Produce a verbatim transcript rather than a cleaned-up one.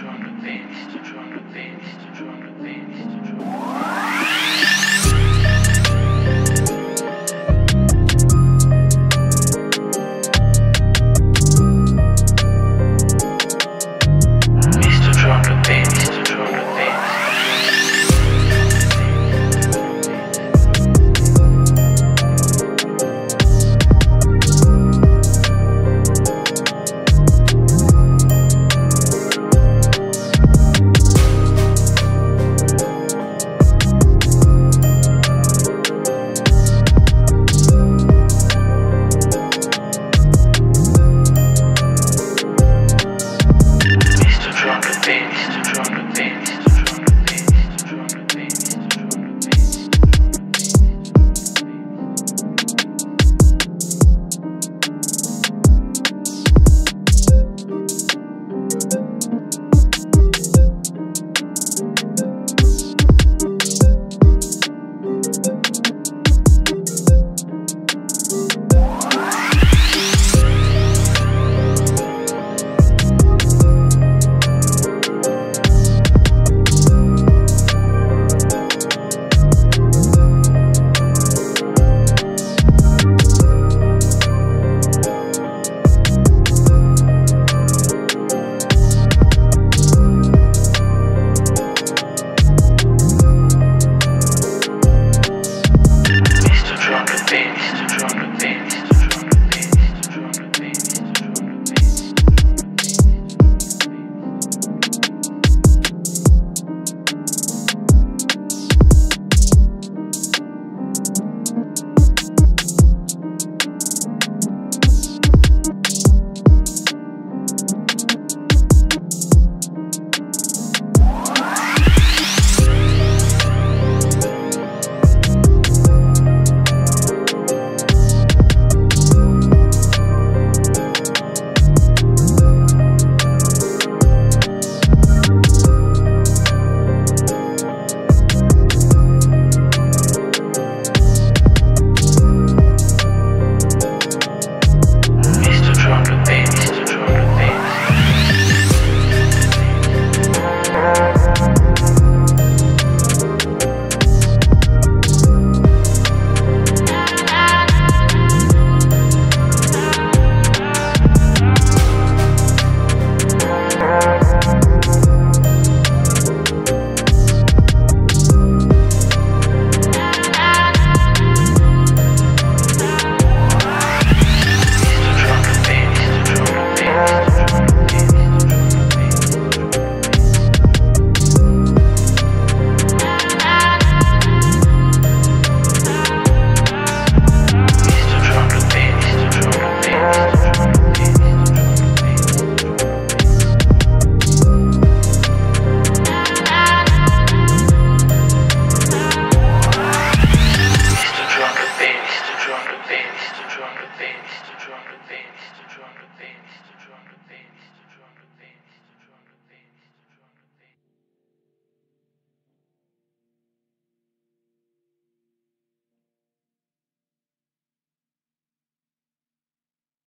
drum the bass, to drum the bass, to drum the bass, to drum the bass.